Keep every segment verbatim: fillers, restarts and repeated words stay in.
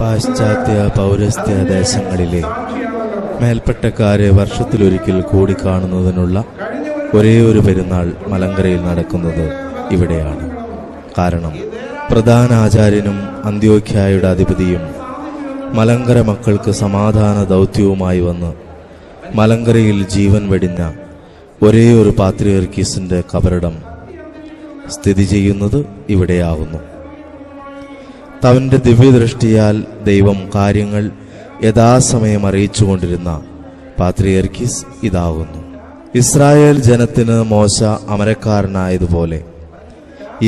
പാശ്ചാത്യ പൗരസ്ത്യ ദേശങ്ങളിലെ മേൽപ്പെട്ടക്കാരെ വർഷത്തിലൊരിക്കൽ കൂടി കാണുന്നതിനുള്ള ഒരേ ഒരു പെരുന്നാൾ മലങ്കരയിൽ നടക്കുന്നത് ഇവിടെയാണ്. കാരണം പ്രധാന ആചാര്യനും അന്ത്യോഖ്യായുടെ അധിപതിയും മലങ്കര മക്കൾക്ക് സമാധാന ദൗത്യവുമായി വന്ന് മലങ്കരയിൽ ജീവൻ വെടിഞ്ഞ ഒരേ ഒരു പാത്രിയർക്കീസിൻ്റെ കബറിടം സ്ഥിതി ചെയ്യുന്നത് ഇവിടെയാവുന്നു. തവൻ്റെ ദിവ്യദൃഷ്ടിയാൽ ദൈവം കാര്യങ്ങൾ യഥാസമയം അറിയിച്ചുകൊണ്ടിരുന്ന പാത്രിയർക്കീസ് ഇതാകുന്നു. ഇസ്രായേൽ ജനത്തിന് മോശ അമരക്കാരനായതുപോലെ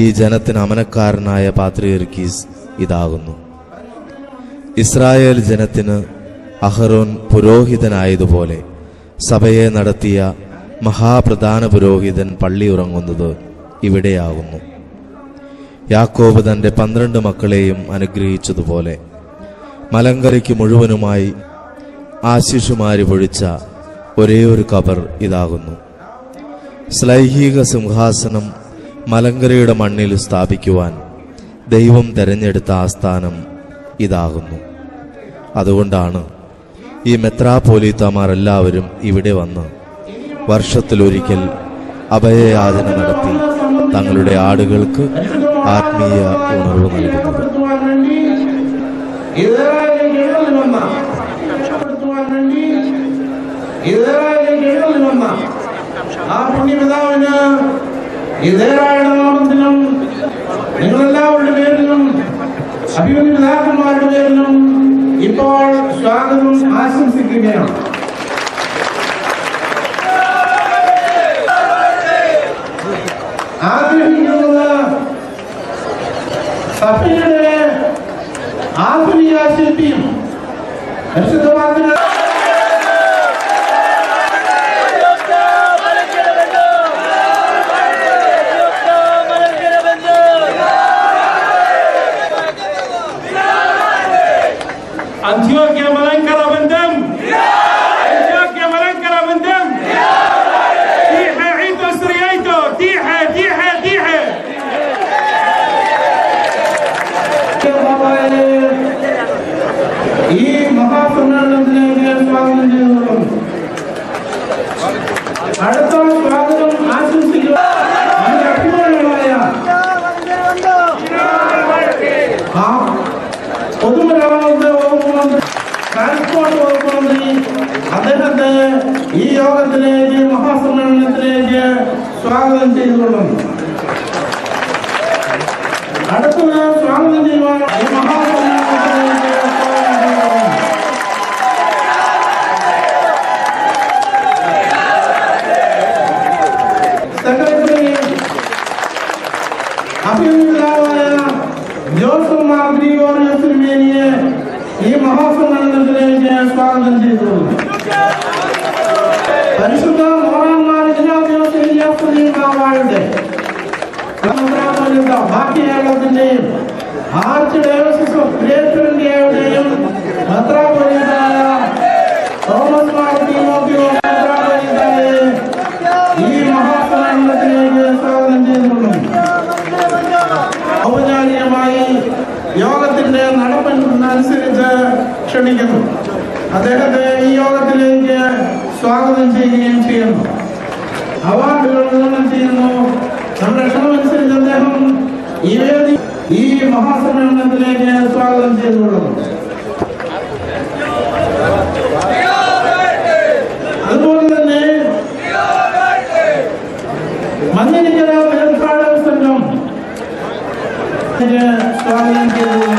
ഈ ജനത്തിന് അമരക്കാരനായ പാത്രിയർക്കീസ് ഇതാകുന്നു. ഇസ്രായേൽ ജനത്തിന് അഹരോൻ പുരോഹിതനായതുപോലെ സഭയെ നടത്തിയ മഹാപ്രധാന പുരോഹിതൻ പള്ളി ഉറങ്ങുന്നത് ഇവിടെയാകുന്നു. യാക്കോബ് തൻ്റെ പന്ത്രണ്ട് മക്കളെയും അനുഗ്രഹിച്ചതുപോലെ മലങ്കരയ്ക്ക് മുഴുവനുമായി ആശിഷുമാരി പൊഴിച്ച ഒരേ ഒരു കബർ ഇതാകുന്നു. സ്ലൈഹിക സിംഹാസനം മലങ്കരയുടെ മണ്ണിൽ സ്ഥാപിക്കുവാൻ ദൈവം തെരഞ്ഞെടുത്ത ആസ്ഥാനം ഇതാകുന്നു. അതുകൊണ്ടാണ് ഈ മെത്രാപ്പോലീത്തമാർ എല്ലാവരും ഇവിടെ വന്ന് വർഷത്തിലൊരിക്കൽ അഭയയാചന നടത്തി തങ്ങളുടെ ആടുകൾക്ക് ആത്മീയ ഉണർവ് നൽകുന്നത്. നിങ്ങളെല്ലാവരുടെ പേരിലും അഭിമന്യുപിതാക്കന്മാരുടെ പേരിലും ഇപ്പോൾ സ്വാഗതം ആശംസിക്കുകയാണ്. ആഗ്രഹിക്കുന്നത് സഭയുടെ ആധുനിക ശില്പിയും അതുപോലെ തന്നെ Manjinikkara President Australian Gillian.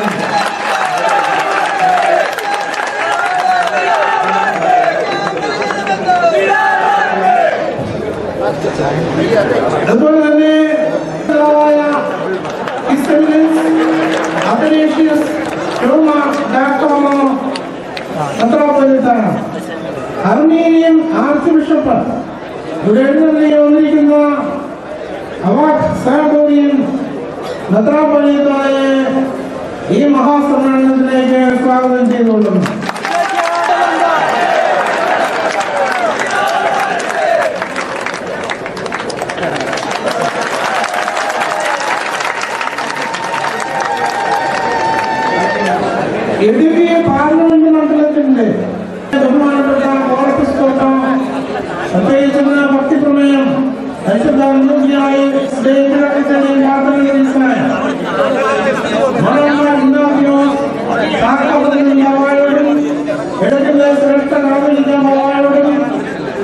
Armenian Archbishop Awak Saborian Mor Gregorios Thevara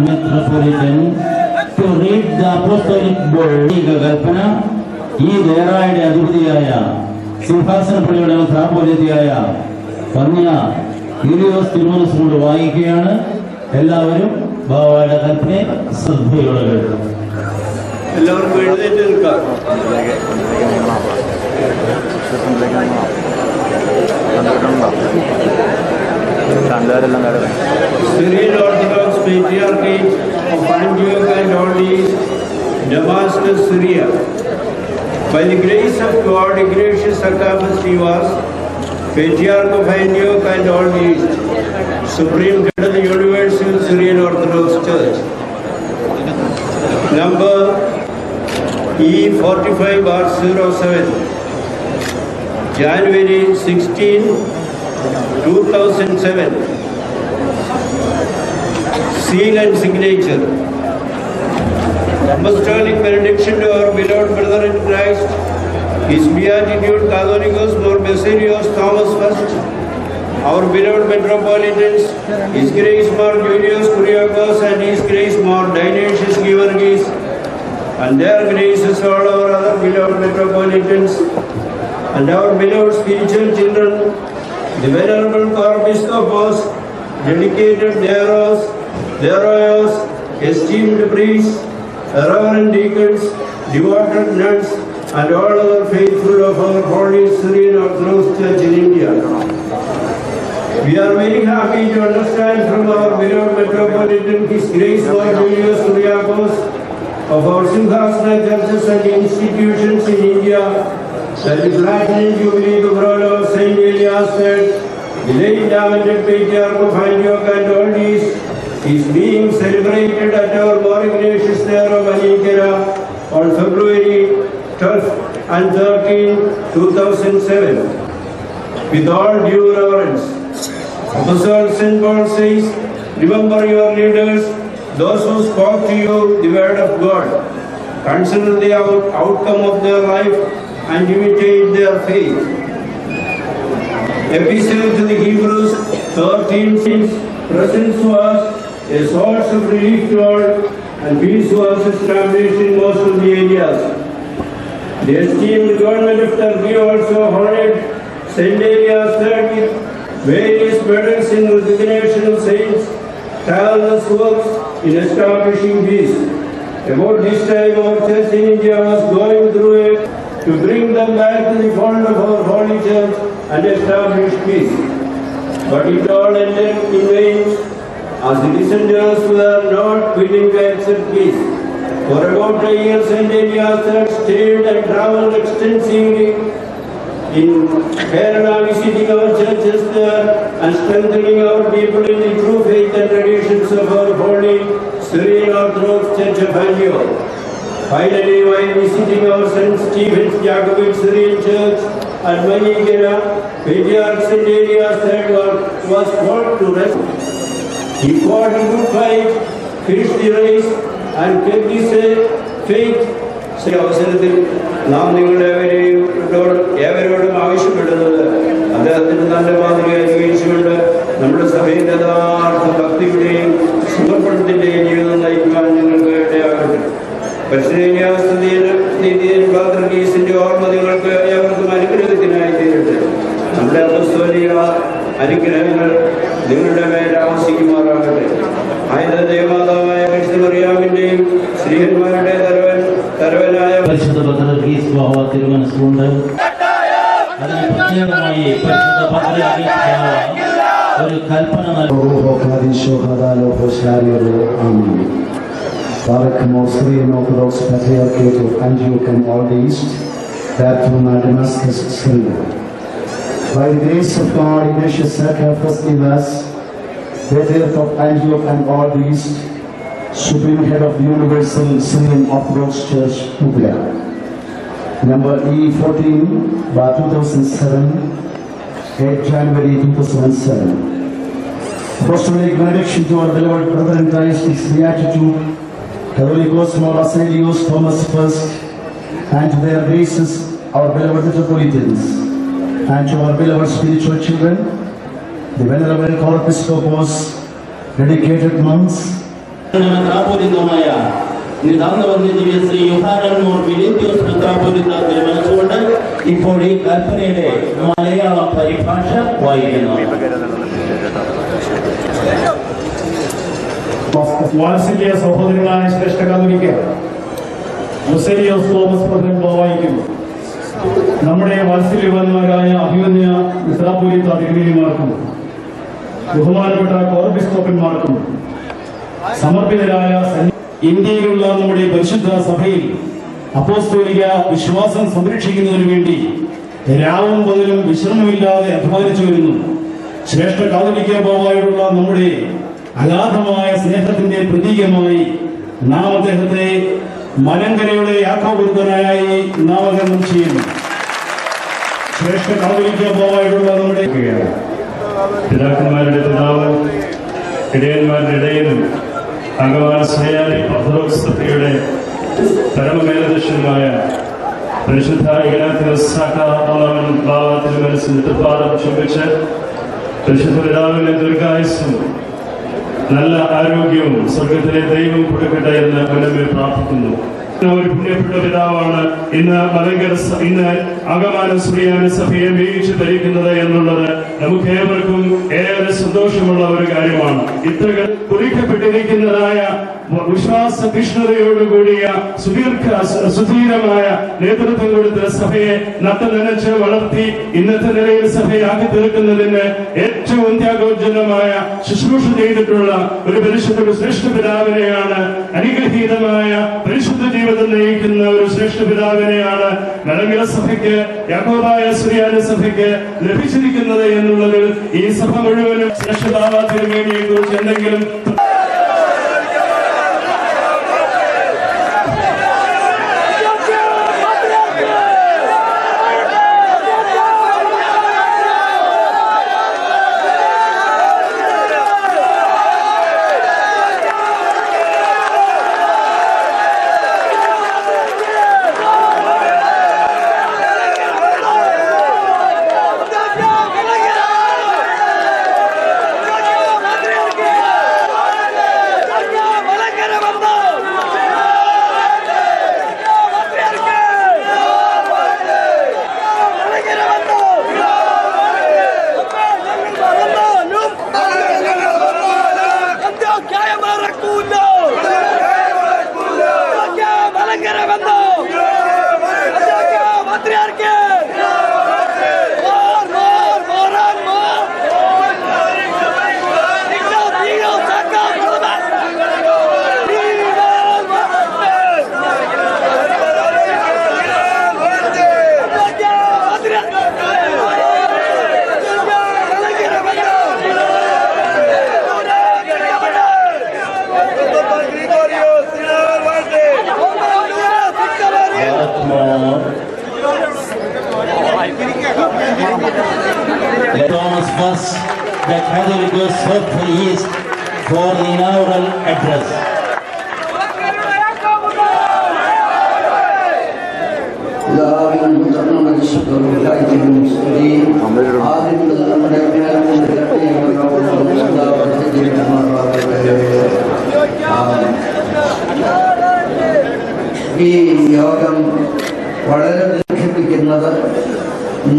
Metropolitan to read the apostolic board. He Gagarpana, he Derayed Adurdiaya, Silvasan Pradadan Thapolitiaya, Kanya, Irios Timus Mudwaikiana, Elavaru, Bavada Kapne, Sudhiola. Eleven President Car. Syrian Orthodox Patriarchate of Antioch and Orleans, Damascus, Syria. By the grace of God, Ignatius Zakka I Iwas, Patriarch of Antioch and Orleans, Supreme Head of the Universal Syrian Orthodox Church. Number E forty-five bar zero seven, January sixteenth two thousand seven. Seal and signature. Apostolic benediction to our beloved brother in Christ, His Beatitude Catholicos Mor Basilios Thomas the First, our beloved metropolitans, His Grace Mor Julius Kuriakos and His Grace Mor Dionysius Georgis, and their graces all our other beloved metropolitans, and our beloved spiritual children, the Venerable Archbiscopos, dedicated Deros, Deroyos, esteemed priests, reverend deacons, devoted nuns, and all other faithful of our Holy Syrian Orthodox Church in India. We are very happy to understand from our beloved metropolitan His Grace Lord Julius Kuriakos of our Singhasana churches and institutions in India, that the Platinum Jubilee to God of Saint Elias said, the late lamented Patriarch of Antioch and Orleans is being celebrated at our Mor Ignatius Thevara Manjanikkara on February twelfth and thirteenth two thousand seven. With all due reverence, Apostle Saint Paul says, remember your leaders, those who spoke to you the word of God. Consider the out outcome of their life and imitate their faith. Epistle to the Hebrews thirteen six presents to us a source of relief to all, and peace was established in most of the areas. The esteemed government of Turkey also honored Saint Elias thirtieth, various medals in recognition of saints, tireless works in establishing peace. About this time, our church in India was going through a to bring them back to the fold of our Holy Church and establish peace. But it all ended in vain, as the dissenters were not willing to accept peace. For about a year, Saint Elias Church stayed and travelled extensively in visiting our churches there and strengthening our people in the true faith and traditions of our holy Syrian Orthodox Church of Antioch. Finally, while visiting our Saint Stephen's Jacobite Syrian Church at Manjanikkara, Patriarch Saint Elias was called to rest. He fought a good fight, finished the race, and kept his faith. ഈ അവസരത്തിൽ നാം നിങ്ങളുടെ ഏവരോടും ആവശ്യപ്പെടുന്നത് അദ്ദേഹത്തിൻ്റെ നല്ല മാതൃക അനുകരിച്ചുകൊണ്ട് നമ്മുടെ സഭയുടെ യഥാർത്ഥ ഭക്തിയുടെയും സുഖപ്പെടുത്തിൻ്റെയും ജീവിതം നയിക്കുവാൻ ഞങ്ങൾക്ക് ഇടയാകട്ടെ. പരിശുദ്ധീസിൻ്റെ ഓർമ്മ നിങ്ങൾക്ക് ഏവർക്കും അനുഗ്രഹത്തിനായി തീരട്ടെ. നമ്മുടെ അപസ്തോലിക അനുഗ്രഹങ്ങൾ നിങ്ങളുടെ മേൽ ആവശ്യിക്കുമാറാകട്ടെ. ആയത് ദേവമാതാവായ പരിശുദ്ധ മറിയാമിൻ്റെയും ശ്രീഹന്മാരുടെ പരിശുദ്ധ പത്രീസ് ബാവ തീരുമാനിച്ചിട്ടുണ്ട്. അതിന് പ്രത്യേകമായി പരിശുദ്ധ പത്രീസ് ബാവ ഒരു കൽപ്പന നൽകുന്നു. Supreme Head of the Universal Syrian Orthodox Church, Tubla, number E fourteen, by two thousand seven, eight January two thousand seven. Apostolic benediction to our beloved brother in Christ, his beatitude, Catholicos Mor Basilios Thomas I, and to their graces, our beloved metropolitans, and to our beloved spiritual children, the venerable corpiscopos, dedicated monks. ാപൂരിതമായ നിതാന്തവന്യ ദിവ്യ ശ്രീ യുഹാനൻ മോർ ബിലിയോസ് മെത്രാപ്പോലിത്ത തീരുമാനിച്ചുകൊണ്ട് ഇപ്പോൾ ഈ കൽപ്പനയുടെ മലയാള പരിഭാഷ വായിക്കുന്നു. വാത്സല്യ സഹോദരങ്ങളായ ശ്രേഷ്ഠ കാതോലിക്കർ, ബസേലിയോസ് തോമസ് പ്രഥമൻ വായിക്കുന്നു. നമ്മുടെ വാത്സല്യവാന്മാരായ അഭിമന്യ മെത്രാപ്പോലിത്ത തിരുമേനിമാർക്കും ബഹുമാനപ്പെട്ട കോർബിസ്കോപ്പന്മാർക്കും സമർപ്പിതരായ ഇന്ത്യയിലുള്ള നമ്മുടെ പരിശുദ്ധ സഭയിൽ അപ്പോസ്തോലിക വിശ്വാസം സംരക്ഷിക്കുന്നതിനു വേണ്ടി രാവും പകലും വിശ്രമമില്ലാതെ അധ്വാനിച്ചു വരുന്നു ശ്രേഷ്ഠ കാതോലിക്ക ബാവയോടുള്ള നമ്മുടെ അഗാധമായ സ്നേഹത്തിന്റെ പ്രതീകമായി നാം അദ്ദേഹത്തെ മലങ്കരയുടെ യാക്കോബുരുത്തനായി നാമകരണം ചെയ്യുന്നു. ശ്രേഷ്ഠ കാതോലിക്ക ബാവയോടുള്ള നമ്മുടെ പിതാക്കന്മാരുടെ പിതാവ്, ഇടയന്മാരുടെ ഇടയനും ഭഗവാൻ സ്നേഹാലി ഓർത്തഡോക്സ് സഭയുടെ പരമമേലദർശനമായ പരിശുദ്ധ ഇഗ്നാത്യോസ് സാക്ക ഒന്നാമൻ ബാവ തിരുമനസിന്റെ തൃപ്പാദം ചുംബിച്ച് പരിശുദ്ധ പിതാവിന്റെ ദീർഘായുസ്സും നല്ല ആരോഗ്യവും സ്വർഗത്തിലെ ദൈവം കൊടുക്കട്ടെ എന്ന് മനമേ പ്രാർത്ഥിക്കുന്നു. ഒരു പുണ്യപ്പെട്ട പിതാവാണ് ഇന്ന് മലങ്കര ഇന്ന് അകമാന സുറിയാന സഭയെ വീഴ്ച ധരിക്കുന്നത് എന്നുള്ളത് നമുക്ക് ഏവർക്കും ഏറെ സന്തോഷമുള്ള ഒരു കാര്യമാണ്. ഇത്ര കുറിക്കപ്പെട്ടിരിക്കുന്നതായ വിശ്വാസ തീഷ്ണതയോടുകൂടിയ സുദീർഘ സുധീരമായ നേതൃത്വം കൊടുത്ത സഭയെ നട്ട നനച്ച് വളർത്തി ഇന്നത്തെ നിലയിൽ സഭയാക്കി തീർക്കുന്നതിന് ഏറ്റവും ത്യാഗോജ്ജലമായ ശുശ്രൂഷ ചെയ്തിട്ടുള്ള ഒരു പരിശുദ്ധ ശ്രേഷ്ഠ പിതാവിനെയാണ്, അനുഗ്രഹീതമായ പരിശുദ്ധ ജീവിതം നയിക്കുന്ന ഒരു ശ്രേഷ്ഠ പിതാവിനെയാണ് മലങ്കര സഭയ്ക്ക്, യാക്കോബായ സുറിയാന സഭയ്ക്ക് ലഭിച്ചിരിക്കുന്നത് എന്നുള്ളതിൽ ഈ സഭ മുഴുവനും ശ്രേഷ്ഠതാവാ തിരുമേനിയെ കുറിച്ച് എന്തെങ്കിലും The Thomas Bus that Catholic goes hopefully is for the inaugural address.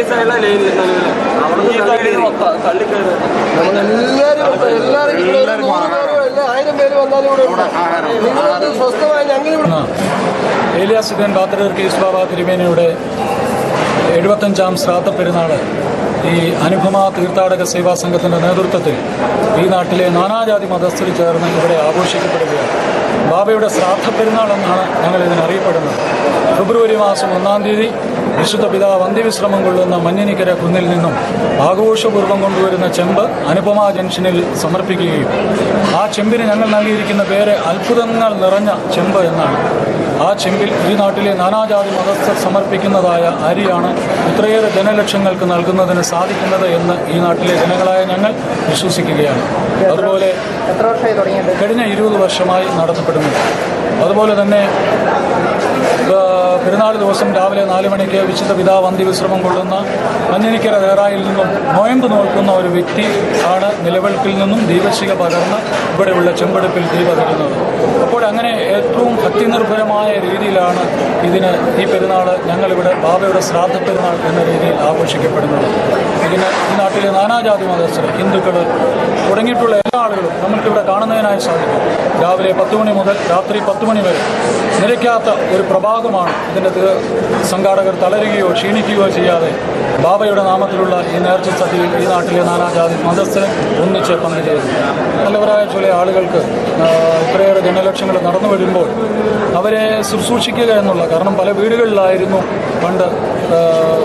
ഈ സൈഡിലെ ലൈനിൽ ഈ സൈഡിൽ മൊത്തം തള്ളിക്കയറി എല്ലാവരും എല്ലാവരും ആയിരം പേര് വന്നാലും ഇവിടെ നിങ്ങളത് സ്വസ്ഥമായി ഞങ്ങൾ ഇവിടെ ഏലിയാസ് ഇബ്ൻ ബാത്റൂർ കേസ് ബാബ തിരുമേനിയുടെ എഴുപത്തഞ്ചാം ശ്രാദ്ധ പെരുന്നാൾ ഈ അനുപമ തീർത്ഥാടക സേവാ സംഘത്തിൻ്റെ നേതൃത്വത്തിൽ ഈ നാട്ടിലെ നാനാജാതി മതസ്ഥർ ചേർന്ന് ഇവിടെ ആഘോഷിക്കപ്പെടുകയാണ്. ബാബയുടെ ശ്രാദ്ധ പെരുന്നാളെന്നാണ് ഞങ്ങൾ ഇതിനറിയപ്പെടുന്നത്. ഫെബ്രുവരി മാസം ഒന്നാം തീയതി വിശുദ്ധ പിതാവ് അന്ത്യവിശ്രമം കൊള്ളുന്ന മഞ്ഞനിക്കര കുന്നിൽ നിന്നും ആഘോഷപൂർവ്വം കൊണ്ടുവരുന്ന ചെമ്പ് അനുപമ ജംഗ്ഷനിൽ സമർപ്പിക്കുകയും ആ ചെമ്പിന് ഞങ്ങൾ നൽകിയിരിക്കുന്ന പേര് അത്ഭുതങ്ങൾ നിറഞ്ഞ ചെമ്പ് എന്നാണ്. ആ ചെമ്പിൽ ഈ നാട്ടിലെ നാനാജാതി മതസ്ഥർ സമർപ്പിക്കുന്നതായ അരിയാണ് ഇത്രയേറെ ജനലക്ഷങ്ങൾക്ക് നൽകുന്നതിന് സാധിക്കുന്നത് എന്ന് ഈ നാട്ടിലെ ജനങ്ങളായ ഞങ്ങൾ വിശ്വസിക്കുകയാണ്. അതുപോലെ കഴിഞ്ഞ ഇരുപത് വർഷമായി നടത്തപ്പെടുന്നുണ്ട്. അതുപോലെ തന്നെ പെരുന്നാൾ ദിവസം രാവിലെ നാല് മണിക്ക് വിശുദ്ധ പിതാവ് അന്ത്യവിശ്രമം കൊള്ളുന്ന മഞ്ഞനിക്കര വേറായിൽ നിന്നും നോയമ്പ് നോക്കുന്ന ഒരു വ്യക്തി ആണ് നിലവിളക്കിൽ നിന്നും ദീപശിഖ പകർന്ന് ഇവിടെയുള്ള ചെമ്പെടുപ്പിൽ ദീപതരുന്നത്. അപ്പോൾ അങ്ങനെ ഏറ്റവും ഭക്തിനിർഭരമായ രീതിയിലാണ് ഇതിന് ഈ പെരുന്നാൾ ഞങ്ങളിവിടെ ബാബയുടെ ശ്രാദ്ധ പെരുന്നാൾ എന്ന രീതിയിൽ ആഘോഷിക്കപ്പെടുന്നത്. ഇതിന് ഈ നാട്ടിലെ നാനാജാതി മതസ്ഥർ, ഹിന്ദുക്കൾ തുടങ്ങിയിട്ടുള്ള എല്ലാ ആളുകളും നമുക്കിവിടെ കാണുന്നതിനായി സാധിക്കും. രാവിലെ പത്ത് മണി മുതൽ രാത്രി പത്ത് മണി വരെ നിരക്കാത്ത ഒരു പ്രഭാതമാണ്. ഇതിൻ്റെ സംഘാടകർ തളരുകയോ ക്ഷീണിക്കുകയോ ചെയ്യാതെ ബാബയുടെ നാമത്തിലുള്ള ഈ നേർച്ച സദ്യയിൽ ഈ നാട്ടിലെ നാനാജാതി മതസ്ഥരെ ഒന്നിച്ച് പങ്കുചേരുന്നു. നല്ലവരായ ചില ആളുകൾക്ക് ഇത്രയേറെ ജനലക്ഷങ്ങൾ നടന്നു വരുമ്പോൾ അവരെ ശുശ്രൂഷിക്കുക എന്നുള്ള കാരണം പല വീടുകളിലായിരുന്നു പണ്ട്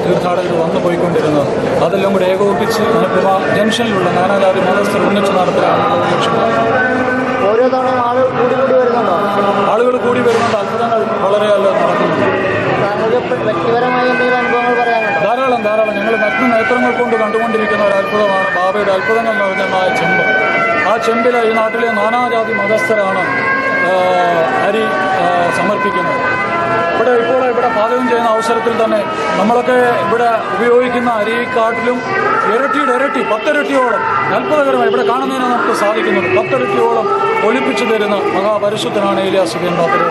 തീർത്ഥാടകർ വന്നു പോയിക്കൊണ്ടിരുന്നത്. അതെല്ലാം കൂടി ഏകോപിച്ച് അനുപമ ജംഗ്ഷനിലുള്ള നാനാജാതി മതസ്ഥർ ഒന്നിച്ച് നടത്തുകയാണെന്നുള്ള ലക്ഷ്യമാണ്. ഓരോ തവണ ആളുകൾ കൂടി കൂടി വരുന്നുണ്ടോ? ആളുകൾ കൂടി വരുന്നുണ്ട്. അത്ഭുതങ്ങൾ വളരെ അല്ലത് നടക്കുന്നുണ്ട്. വ്യക്തിപരമായ എന്തെങ്കിലും അനുഭവങ്ങൾ പറയാനുണ്ടോ? ധാരാളം ധാരാളം ഞങ്ങൾ നഗ്ന നേത്രങ്ങൾ കൊണ്ട് കണ്ടുകൊണ്ടിരിക്കുന്ന ഒരു അത്ഭുതമാണ് ബാബയുടെ അത്ഭുതങ്ങൾ നിറഞ്ഞമായ ചെമ്പ്. ആ ചെമ്പിൽ ഈ നാട്ടിലെ നാനാജാതി മതസ്ഥരാണ് അരി സമർപ്പിക്കുന്നത്. ഇവിടെ ഇപ്പോൾ ഇവിടെ പാചകം ചെയ്യുന്ന അവസരത്തിൽ തന്നെ നമ്മളൊക്കെ ഇവിടെ ഉപയോഗിക്കുന്ന അരിക്കാട്ടിലും ഇരട്ടിയുടെ ഇരട്ടി പത്തിരട്ടിയോളം അത്ഭുതകരമായി ഇവിടെ കാണുന്നതിന് നമുക്ക് സാധിക്കുന്നത്. പത്തിരട്ടിയോളം ഒളിപ്പിച്ചു തരുന്ന മഹാപരിശുദ്ധനാണ് ഏലിയാസ് ഇബ്ൻ ബാത്റൂർ.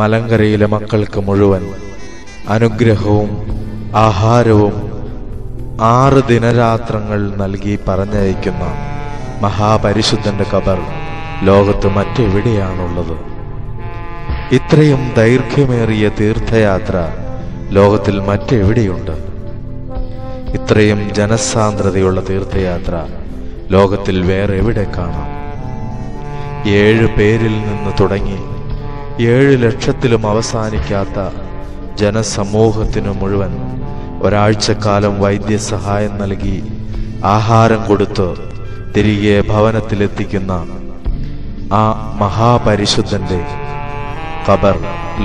മലങ്കരയിലെ മക്കൾക്ക് മുഴുവൻ അനുഗ്രഹവും ആഹാരവും ആറ് ദിനരാത്രങ്ങൾ നൽകി പറഞ്ഞയക്കുന്ന മഹാപരിശുദ്ധന്റെ ഖബർ ലോകത്ത് മറ്റെവിടെയാണുള്ളത്? ഇത്രയും ദൈർഘ്യമേറിയ തീർത്ഥയാത്ര ലോകത്തിൽ മറ്റെവിടെയുണ്ട്? ഇത്രയും ജനസാന്ദ്രതയുള്ള തീർത്ഥയാത്ര ലോകത്തിൽ വേറെ എവിടെ കാണാം? ഏഴ് പേരിൽ നിന്ന് തുടങ്ങി ഏഴ് ലക്ഷത്തിലും അവസാനിക്കാത്ത ജനസമൂഹത്തിനു മുഴുവൻ ഒരാഴ്ചക്കാലം വൈദ്യസഹായം നൽകി ആഹാരം കൊടുത്ത് തിരികെ ഭവനത്തിലെത്തിക്കുന്ന ആ മഹാപരിശുദ്ധന്റെ ഖബർ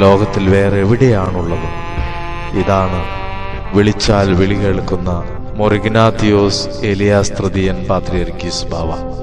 ലോകത്തിൽ വേറെ എവിടെയാണുള്ളത്? ഇതാണ് വിളിച്ചാൽ വിളി കേൾക്കുന്ന മോർ ഇഗ്നാത്തിയോസ് എലിയാസ് തൃതീയൻ പാത്രിയർക്കീസ് ബാവ.